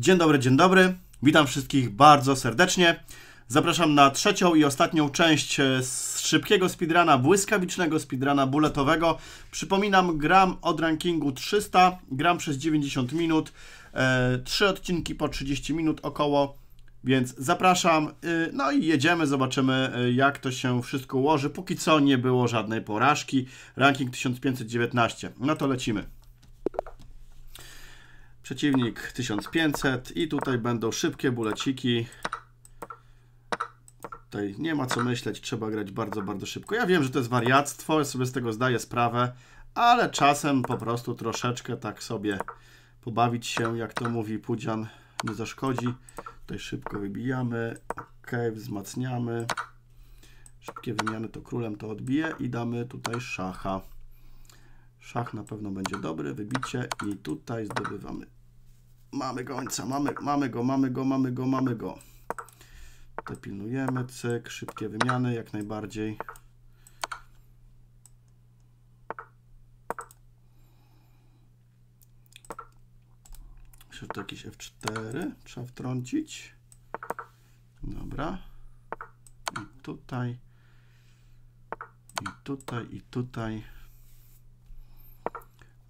Dzień dobry, witam wszystkich bardzo serdecznie. Zapraszam na trzecią i ostatnią część z szybkiego speedruna, błyskawicznego speedruna bulletowego. Przypominam, gram od rankingu 300, gram przez 90 minut, 3 odcinki po 30 minut około, więc zapraszam. No i jedziemy, zobaczymy jak to się wszystko ułoży. Póki co nie było żadnej porażki, ranking 1519, no to lecimy. Przeciwnik 1500 i tutaj będą szybkie buleciki. Tutaj nie ma co myśleć, trzeba grać bardzo, bardzo szybko. Ja wiem, że to jest wariactwo, ja sobie z tego zdaję sprawę, ale czasem po prostu troszeczkę tak sobie pobawić się, jak to mówi Pudzian, nie zaszkodzi. Tutaj szybko wybijamy, ok, wzmacniamy. Szybkie wymiany to królem to odbije i damy tutaj szacha. Szach na pewno będzie dobry, wybicie i tutaj zdobywamy. Mamy gońca, mamy go. Te pilnujemy, cyk, szybkie wymiany, jak najbardziej. Myślę, że to jakiś F4 trzeba wtrącić. Dobra. I tutaj. I tutaj.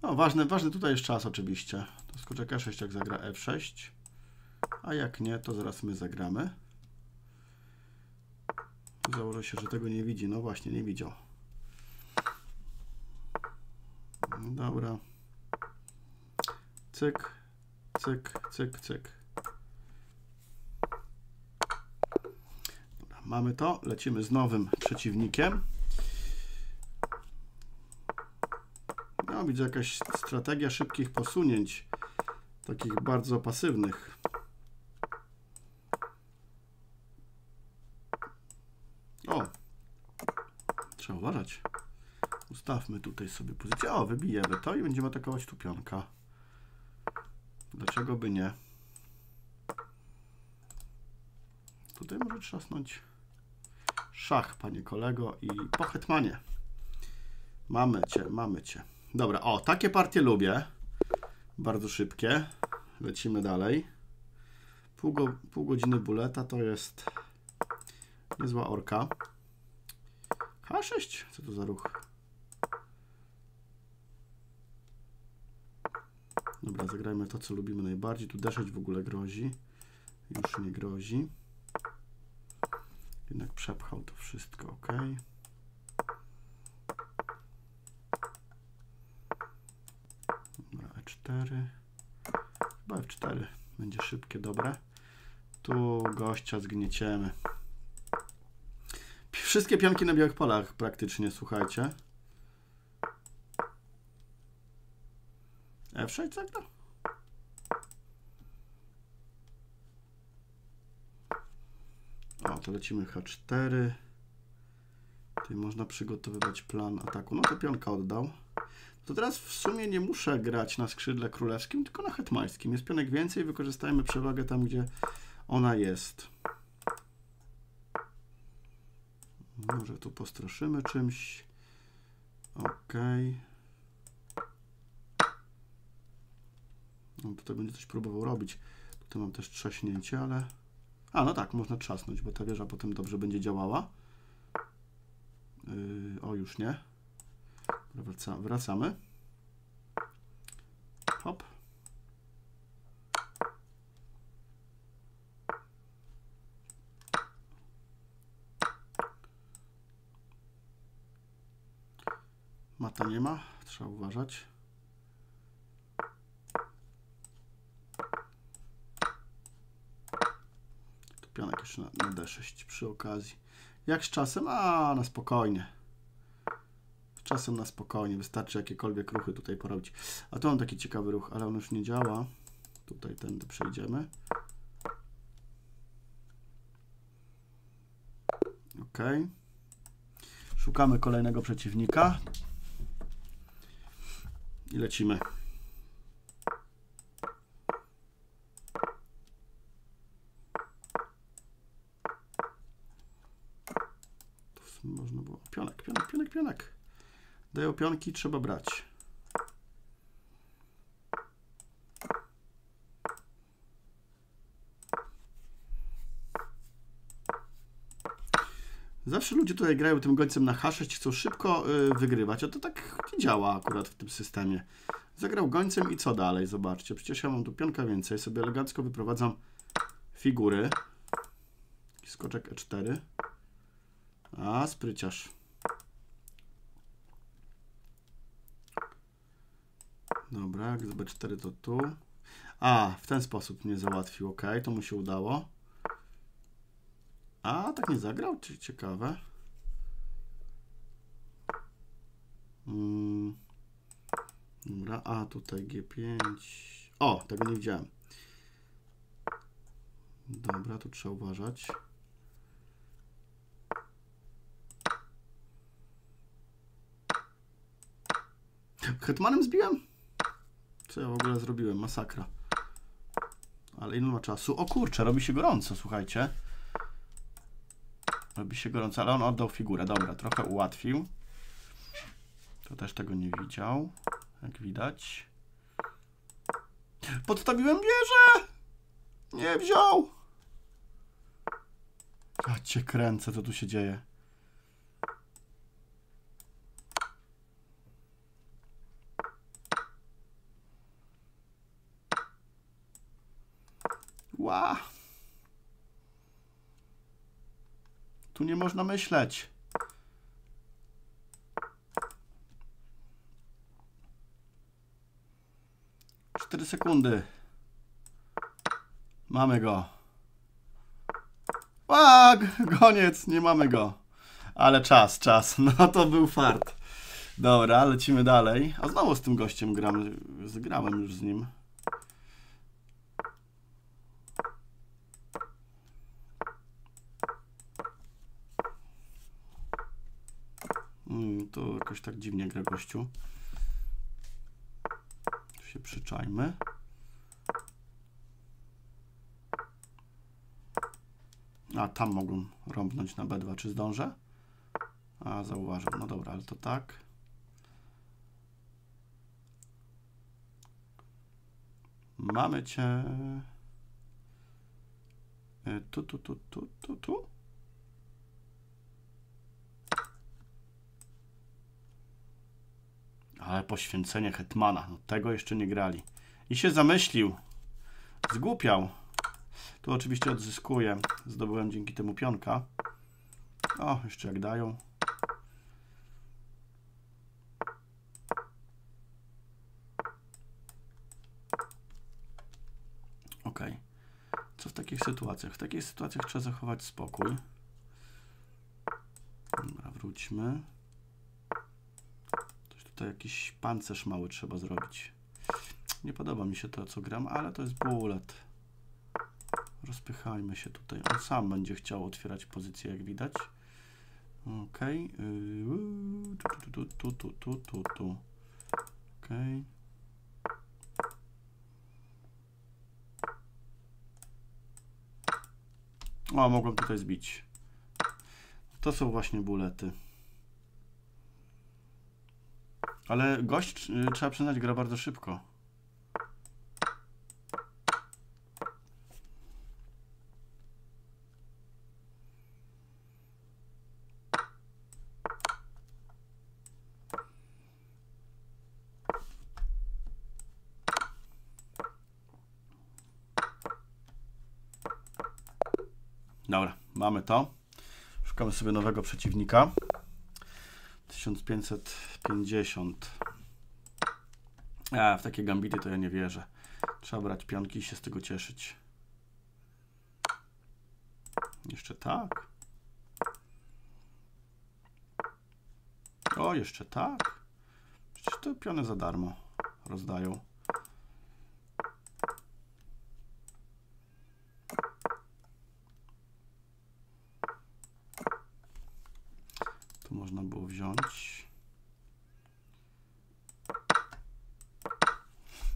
No ważny tutaj jest czas oczywiście. To skoczek E6 jak zagra F6. A jak nie, to zaraz my zagramy. Założę się, że tego nie widzi. No właśnie, nie widział. Dobra. Cyk, cyk, cyk, cyk. Dobra, mamy to. Lecimy z nowym przeciwnikiem. No, widzę jakaś strategia szybkich posunięć. Takich bardzo pasywnych. O, trzeba uważać. Ustawmy tutaj sobie pozycję. O, wybijemy to i będziemy atakować tu pionka. Dlaczego by nie? Tutaj może trzasnąć szach, panie kolego, i po hetmanie. Mamy cię, mamy cię. Dobra, o, takie partie lubię. Bardzo szybkie. Lecimy dalej. Pół godziny buleta to jest... niezła orka. H6? Co to za ruch? Dobra, zagrajmy to, co lubimy najbardziej. Tu D6 w ogóle grozi. Już nie grozi. Jednak przepchał to wszystko, ok. Dobra, E4. Chyba F4. Będzie szybkie, dobre. Tu gościa zgnieciemy. Wszystkie pionki na białych polach praktycznie, słuchajcie. F6 zagra? O, to lecimy H4. Tutaj można przygotowywać plan ataku. No to pionka oddał. To teraz w sumie nie muszę grać na skrzydle królewskim, tylko na hetmańskim. Jest pionek więcej, wykorzystajmy przewagę tam, gdzie ona jest. Może tu postraszymy czymś. Ok. No, tutaj będzie coś próbował robić. Tutaj mam też trzaśnięcie, ale... A, no tak, można trzasnąć, bo ta wieża potem dobrze będzie działała. O, już nie. Wracamy. Hop. Mata nie ma, trzeba uważać. Tu pionek jeszcze na D6 przy okazji. Jak z czasem? A, na spokojnie. Z czasem na spokojnie, wystarczy jakiekolwiek ruchy tutaj porobić. A tu mam taki ciekawy ruch, ale on już nie działa. Tutaj tędy przejdziemy. Ok. Szukamy kolejnego przeciwnika. I lecimy. Tu w sumie można było... Pionek. Dają pionki, trzeba brać. Zawsze ludzie tutaj grają tym gońcem na H6, chcą szybko wygrywać, a to tak nie działa akurat w tym systemie. Zagrał gońcem i co dalej? Zobaczcie, przecież ja mam tu pionka więcej, sobie elegancko wyprowadzam figury. Skoczek E4. A, spryciarz. Dobra, jak z B4 to tu. A, w ten sposób mnie załatwił, ok, to mu się udało. A, tak nie zagrał? Ciekawe. Dobra, a tutaj G5. O, tego nie widziałem. Dobra, tu trzeba uważać. Hetmanem zbiłem? Co ja w ogóle zrobiłem? Masakra. Ale ile ma czasu? O kurczę, robi się gorąco, słuchajcie. Robi się gorąco, ale on oddał figurę. Dobra, trochę ułatwił. To też tego nie widział, jak widać. Podstawiłem wieżę! Nie wziął! Ja cię kręcę, co tu się dzieje. Wow. Tu nie można myśleć. Cztery sekundy. Mamy go. Łag! Koniec, nie mamy go. Ale czas, czas. No to był fart. Dobra, lecimy dalej. A znowu z tym gościem gram. Zgrałem już z nim. To jakoś tak dziwnie gra gościu. Tu się przyczajmy. A, tam mogą rąbnąć na B2. Czy zdążę? A, zauważył. No dobra, ale to tak. Mamy cię. Tu. Ale poświęcenie hetmana. No, tego jeszcze nie grali. I się zamyślił. Zgłupiał. Tu oczywiście odzyskuję. Zdobyłem dzięki temu pionka. O, jeszcze jak dają. Ok. Co w takich sytuacjach? W takich sytuacjach trzeba zachować spokój. Dobra, wróćmy. To jakiś pancerz mały trzeba zrobić. Nie podoba mi się to, co gram, ale to jest bullet. Rozpychajmy się tutaj. On sam będzie chciał otwierać pozycję, jak widać. Ok. Tu. Ok. O, mogłem tutaj zbić. To są właśnie bullety. Ale gość, trzeba przyznać, gra bardzo szybko. Dobra, mamy to. Szukamy sobie nowego przeciwnika. 1550. A, w takie gambity to ja nie wierzę. Trzeba brać pionki i się z tego cieszyć. Jeszcze tak. O, jeszcze tak. Przecież te piony za darmo rozdają. Można było wziąć.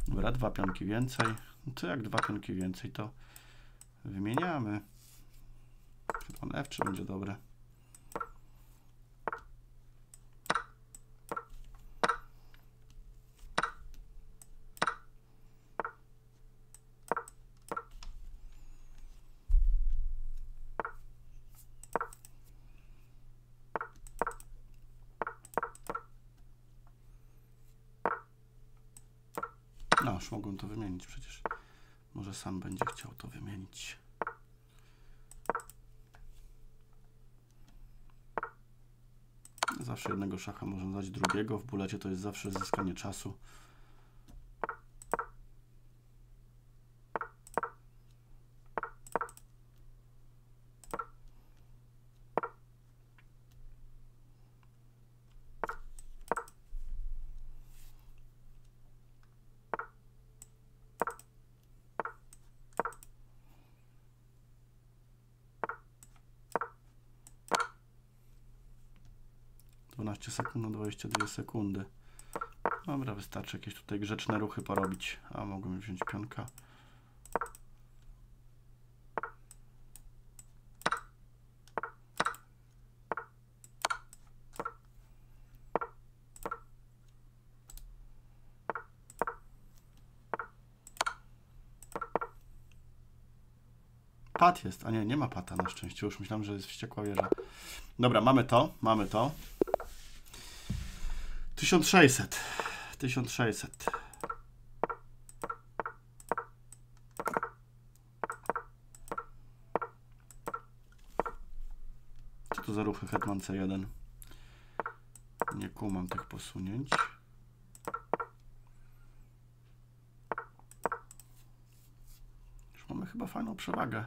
Dobra, dwa pionki więcej. No to jak dwa pionki więcej, to wymieniamy. Pan F3 będzie dobre. Aż mogłem to wymienić przecież. Może sam będzie chciał to wymienić. Zawsze jednego szacha można dać drugiego. W bulecie to jest zawsze zyskanie czasu. Sekund na 22 sekundy. Dobra, wystarczy jakieś tutaj grzeczne ruchy porobić. A mogłem wziąć pionka. Pat jest, a nie, nie ma pata na szczęście. Już myślałem, że jest wściekła wieża. Dobra, mamy to, mamy to. 1600, 1600. Co to za ruchy hetman C1? Nie kumam tych posunięć. Już mamy chyba fajną przewagę.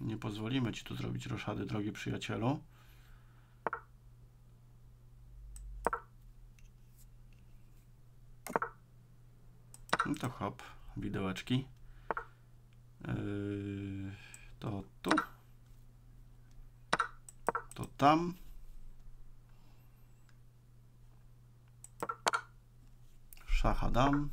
Nie pozwolimy ci tu zrobić roszady, drogi przyjacielu. No to hop, widełeczki. To tu. To tam. Szacha dam.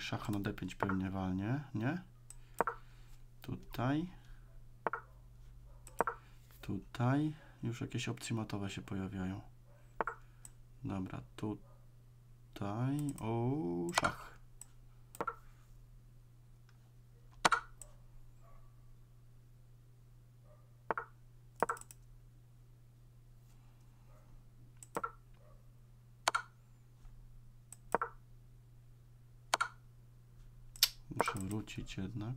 Szacha na D5 pewnie walnie, nie? Tutaj. Tutaj. Już jakieś opcje matowe się pojawiają. Dobra, tutaj. O, szach. Wrócić jednak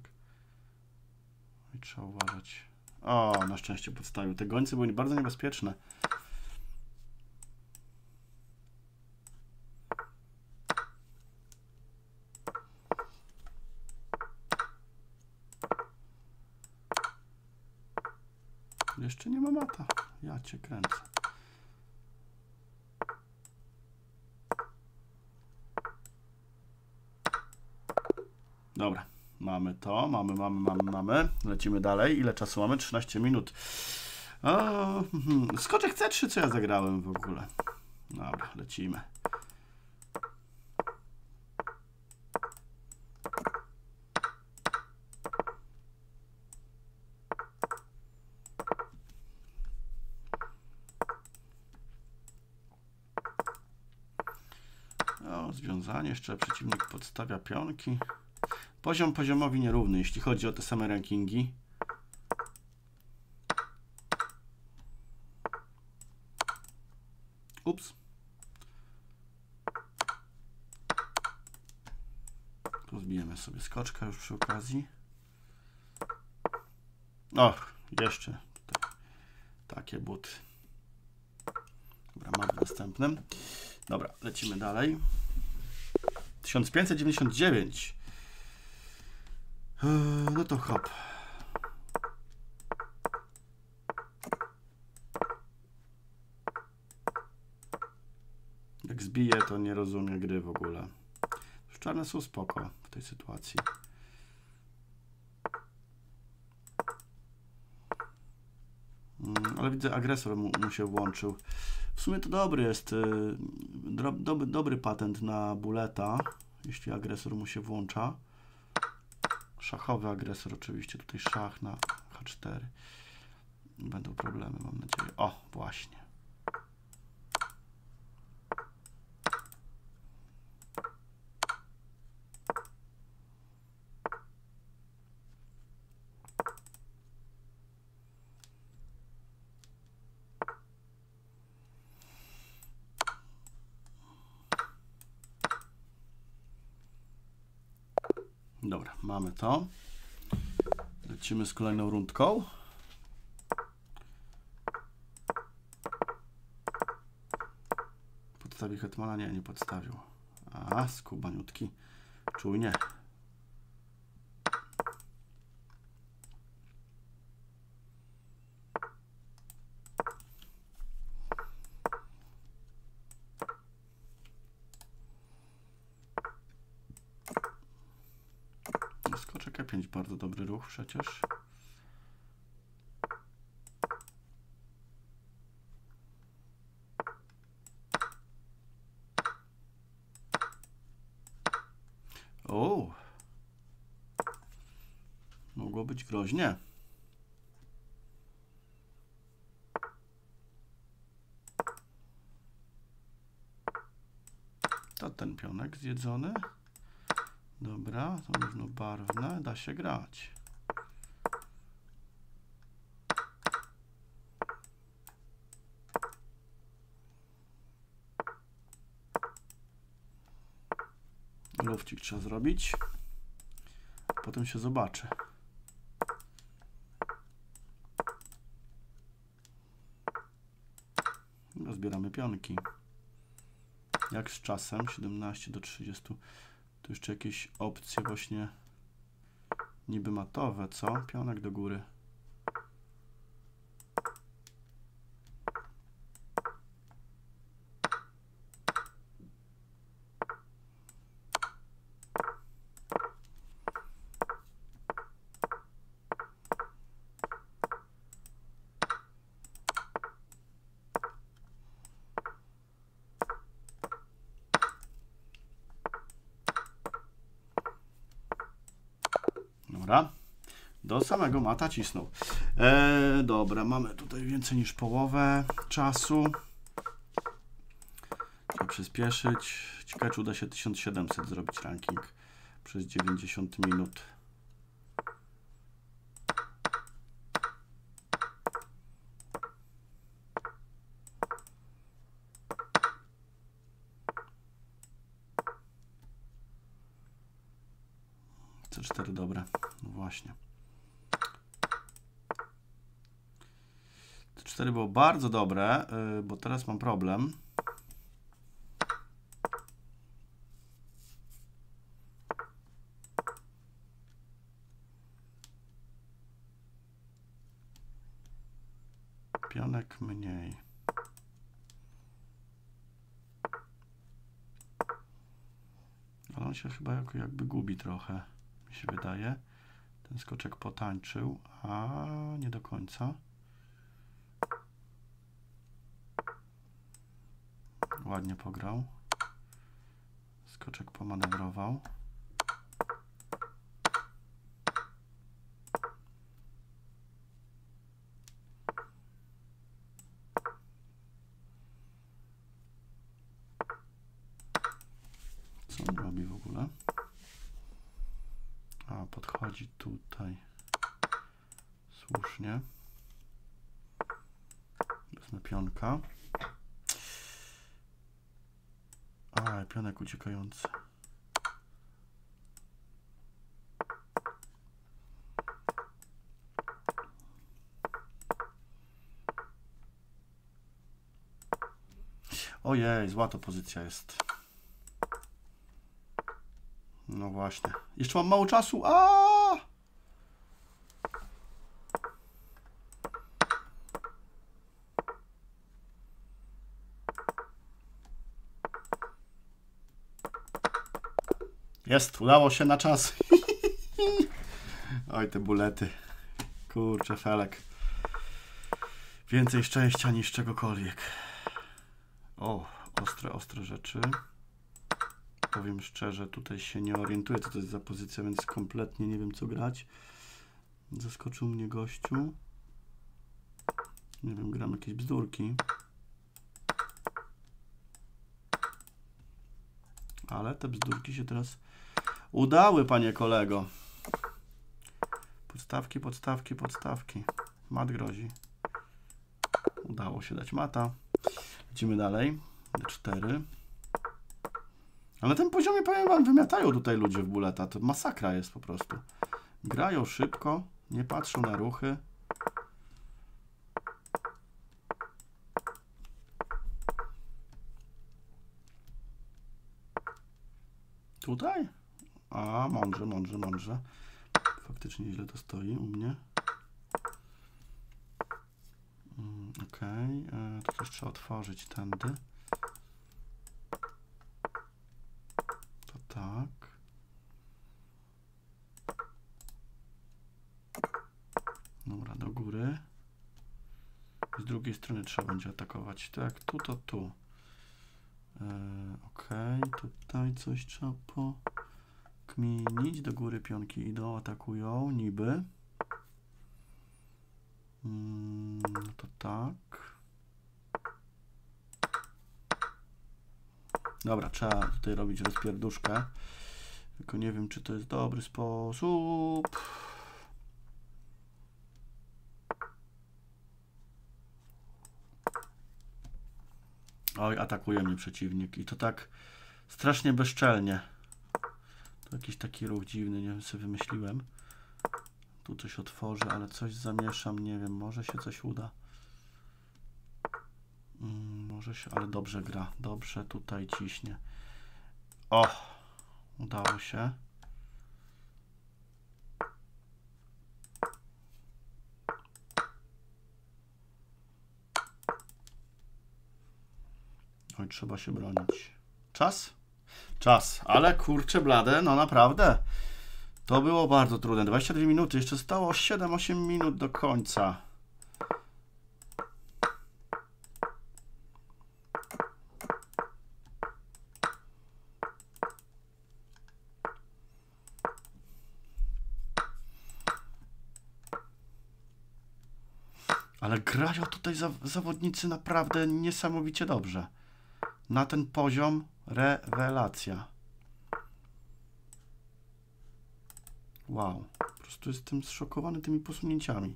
i trzeba uważać. O, na szczęście podstawił. Te gońce były bardzo niebezpieczne. Jeszcze nie ma mata. Ja cię kręcę. Dobra, mamy to, mamy. Lecimy dalej. Ile czasu mamy? 13 minut. Skoczek C3, co ja zagrałem w ogóle. Dobra, lecimy. O, związanie. Jeszcze przeciwnik podstawia pionki. Poziom poziomowi nierówny, jeśli chodzi o te same rankingi. Ups. Rozbijemy sobie skoczka już przy okazji. Och, jeszcze tutaj takie buty. Dobra, mamy w następnym. Dobra, lecimy dalej. 1599. No to hop. Jak zbije, to nie rozumie gry w ogóle. Już czarne są spoko w tej sytuacji. Ale widzę, agresor mu się włączył. W sumie to dobry jest, dobry patent na buleta, jeśli agresor mu się włącza. Szachowy agresor oczywiście, tutaj szach na H4. Będą problemy, mam nadzieję. O, właśnie. Dobra, mamy to. Lecimy z kolejną rundką. Podstawi hetmana? Nie, nie podstawił. A, skubaniutki. Czujnie. Skoczek E5, bardzo dobry ruch przecież. O, mogło być groźnie. To ten pionek zjedzony. Dobra, to różnobarwne, da się grać. Lufcik trzeba zrobić. Potem się zobaczy. Zbieramy pionki. Jak z czasem, 17 do 30. Tu jeszcze jakieś opcje właśnie niby matowe, co? Pionek do góry. Do samego mata cisnął. Dobra, mamy tutaj więcej niż połowę czasu. Trzeba przyspieszyć. Ciekawe, czy uda się 1700 zrobić ranking przez 90 minut. C4, dobra. No właśnie. C4 było bardzo dobre, bo teraz mam problem. Pionek mniej. Ale on się chyba jakby gubi trochę, mi się wydaje. Ten skoczek potańczył, a nie do końca. Ładnie pograł. Skoczek pomanewrował. Co on robi w ogóle? A, podchodzi tutaj. Słusznie. Wezmę pionka. A, pionek uciekający. Ojej, zła to pozycja jest. No właśnie. Jeszcze mam mało czasu. Aaaa! Jest, udało się na czas. Oj, te bulety. Kurczę, felek. Więcej szczęścia niż czegokolwiek. O, ostre, ostre rzeczy. Powiem szczerze, tutaj się nie orientuję, co to jest za pozycja, więc kompletnie nie wiem, co grać. Zaskoczył mnie gościu. Nie wiem, gram jakieś bzdurki. Ale te bzdurki się teraz udały, panie kolego. Podstawki, podstawki, podstawki. Mat grozi. Udało się dać mata. Lecimy dalej. D4. Ale ten poziomie, powiem wam, wymiatają tutaj ludzie w buleta. To masakra jest po prostu. Grają szybko, nie patrzą na ruchy. Tutaj? A, mądrze. Faktycznie źle to stoi u mnie. Okej, to też trzeba otworzyć tędy. To tak. Dobra, do góry. Z drugiej strony trzeba będzie atakować. Tak, tu to tu. Okej, tutaj coś trzeba pokminić. Do góry pionki idą, atakują, niby. To tak. Dobra, trzeba tutaj robić rozpierduszkę. Tylko nie wiem, czy to jest dobry sposób. Oj, atakuje mnie przeciwnik i to tak strasznie bezczelnie. To jakiś taki ruch dziwny, nie wiem, co wymyśliłem. Tu coś otworzę, ale coś zamieszam, nie wiem, może się coś uda. Może się, ale dobrze gra, dobrze tutaj ciśnie. O, udało się. Oj, trzeba się bronić. Czas? Czas, ale kurczę blade, no naprawdę. To było bardzo trudne. 22 minuty, jeszcze stało 7-8 minut do końca. Ale grają tutaj zawodnicy naprawdę niesamowicie dobrze. Na ten poziom rewelacja. Wow, po prostu jestem zszokowany tymi posunięciami.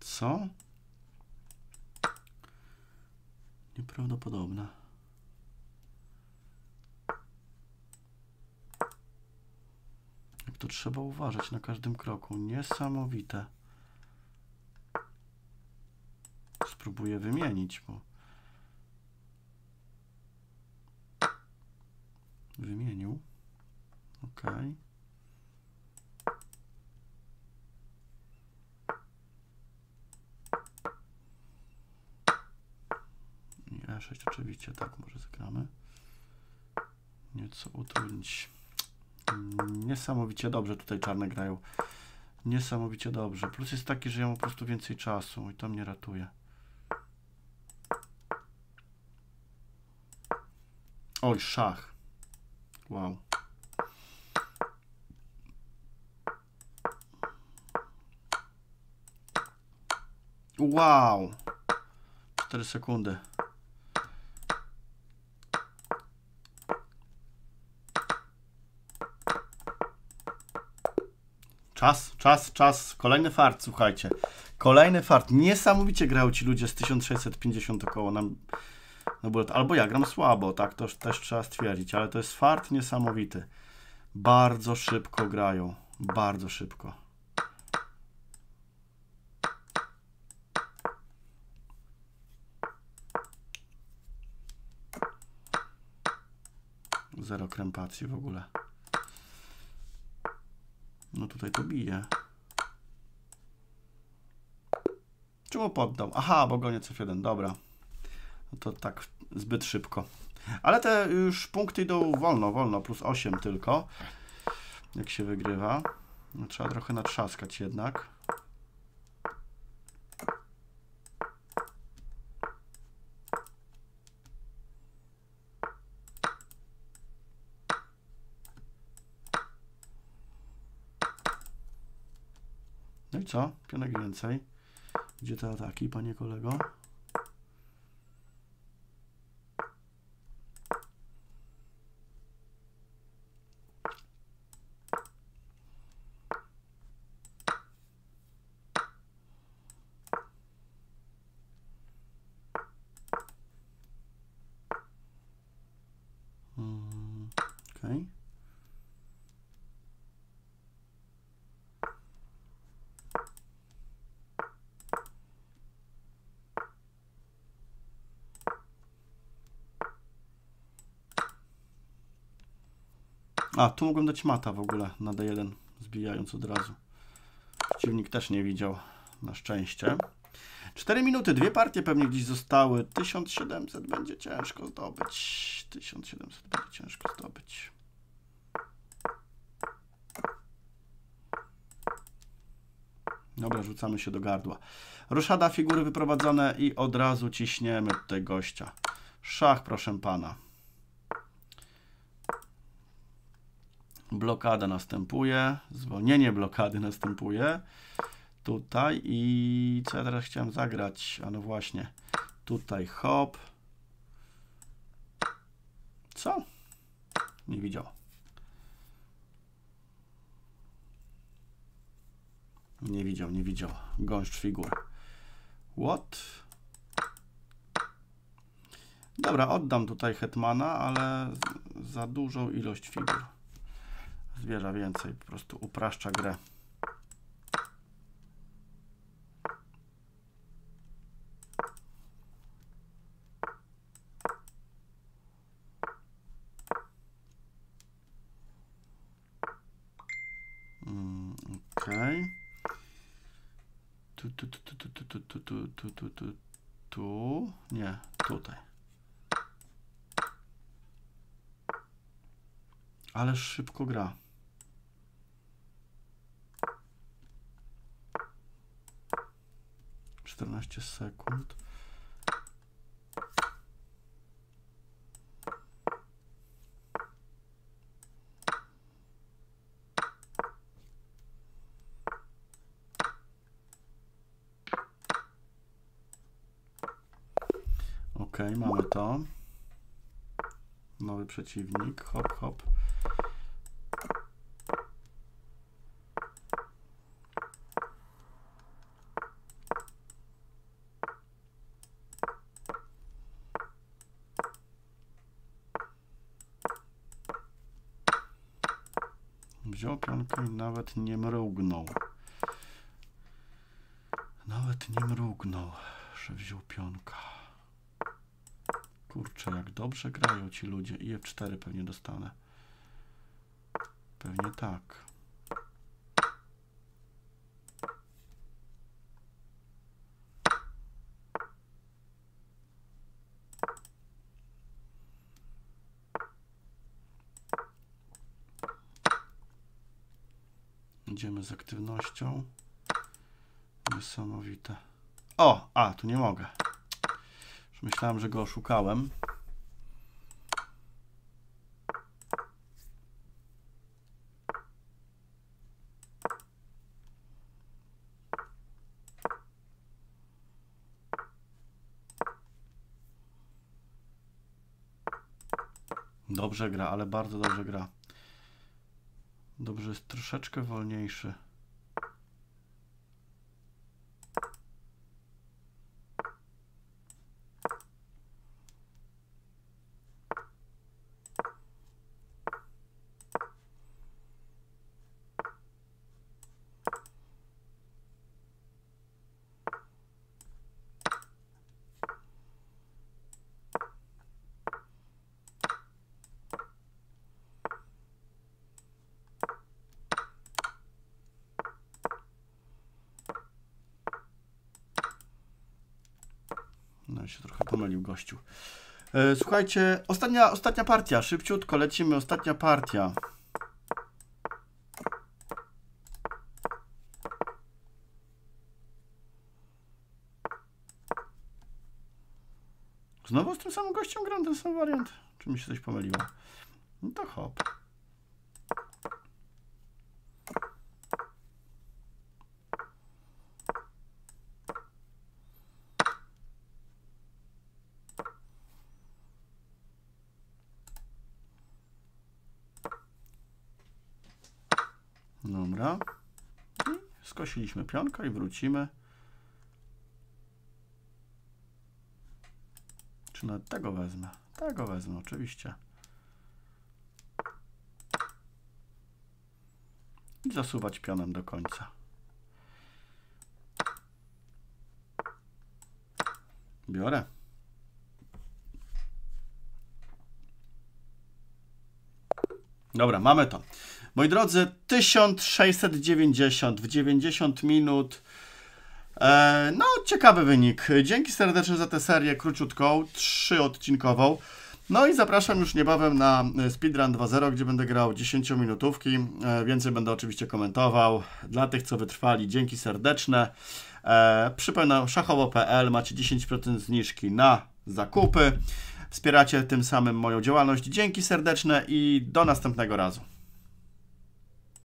Co? Nieprawdopodobne. Jak to trzeba uważać na każdym kroku. Niesamowite. Spróbuję wymienić, bo wymienił. OK. I E6 oczywiście, tak, może zagramy. Nieco utrudnić. Niesamowicie dobrze tutaj czarne grają. Niesamowicie dobrze. Plus jest taki, że ja mam po prostu więcej czasu i to mnie ratuje. Oj, szach. Wow. Wow. 4 sekundy. Czas. Kolejny fart, słuchajcie. Kolejny fart. Niesamowicie grają ci ludzie z 1650 około nam. Albo ja gram słabo, tak? To też trzeba stwierdzić, ale to jest fart niesamowity. Bardzo szybko grają, bardzo szybko. Zero krępacji w ogóle. No tutaj to bije. Czemu poddał? Aha, bo gonię F1, dobra. To tak zbyt szybko. Ale te już punkty idą wolno, plus 8 tylko. Jak się wygrywa. No, trzeba trochę natrzaskać jednak. No i co? Pionek więcej. Gdzie te ataki, panie kolego? A, tu mogłem dać mata w ogóle na D1, zbijając od razu. Przeciwnik też nie widział, na szczęście. 4 minuty, dwie partie pewnie gdzieś zostały. 1700 będzie ciężko zdobyć. 1700 będzie ciężko zdobyć. Dobra, rzucamy się do gardła. Roszada, figury wyprowadzone i od razu ciśniemy tutaj gościa. Szach, proszę pana. Blokada następuje. Zwolnienie blokady następuje. Tutaj i co ja teraz chciałem zagrać? A no właśnie. Tutaj hop. Co? Nie widział. Nie widział, nie widział. Gąszcz figur. What? Dobra, oddam tutaj hetmana, ale za dużą ilość figur. Zbiera więcej, po prostu upraszcza grę. Tu, nie, tutaj. Ale szybko gra. Czternaście sekund. Okej, mamy to. Nowy przeciwnik. Hop, hop. Wziął pionkę i nawet nie mrugnął. Nawet nie mrugnął, że wziął pionka. Kurczę, jak dobrze grają ci ludzie. I F4 pewnie dostanę. Pewnie tak. Idziemy z aktywnością. Niesamowite. O! A, tu nie mogę. Myślałem, że go oszukałem. Dobrze gra, ale bardzo dobrze gra. Dobrze, jest troszeczkę wolniejszy. Się trochę pomylił gościu. Słuchajcie, ostatnia partia. Szybciutko lecimy. Ostatnia partia. Znowu z tym samym gościem gram ten sam wariant. Czy mi się coś pomyliło? No to hop. Dobra, i skosiliśmy pionka i wrócimy. Czy nawet tego wezmę? Tego wezmę, oczywiście. I zasuwać pionem do końca. Biorę. Dobra, mamy to. Moi drodzy, 1690 w 90 minut. No, ciekawy wynik. Dzięki serdecznie za tę serię króciutką, 3-odcinkową. No i zapraszam już niebawem na Speedrun 2.0, gdzie będę grał 10-minutówki. Więcej będę oczywiście komentował. Dla tych, co wytrwali, dzięki serdeczne. Przypominam, szachowo.pl, macie 10% zniżki na zakupy. Wspieracie tym samym moją działalność. Dzięki serdeczne i do następnego razu.